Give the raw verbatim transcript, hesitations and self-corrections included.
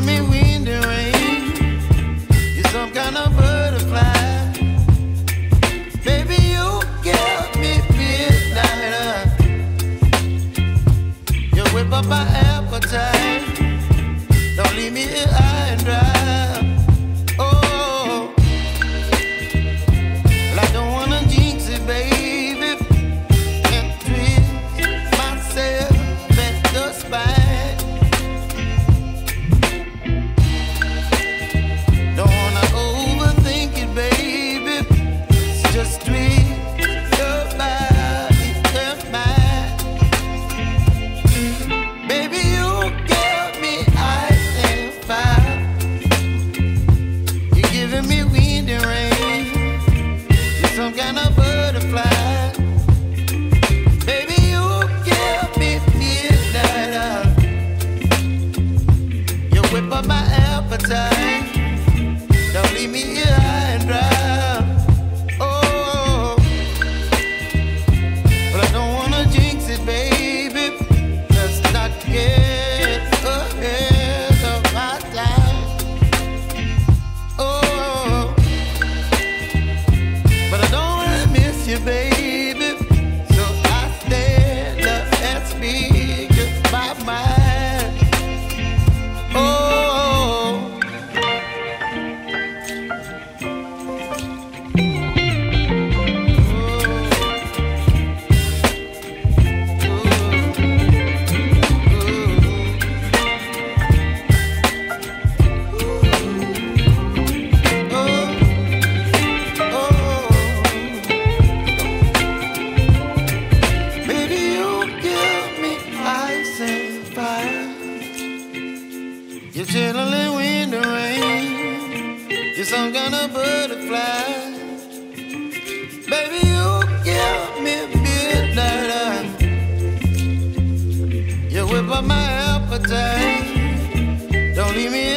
give me wind and rain. You're some kind of butterfly. Baby, you give me midnight. You whip up my appetite. Don't leave me here high and dry. Don't leave me here high and dry. Oh, but I don't wanna jinx it, baby. Let's not get ahead of my time. Oh, but I don't wanna miss you, baby. So I stand up and speak just my mind. You're chilling when the rain. You're some kind of butterfly. Baby, you give me midnight. You whip up my appetite. Don't leave me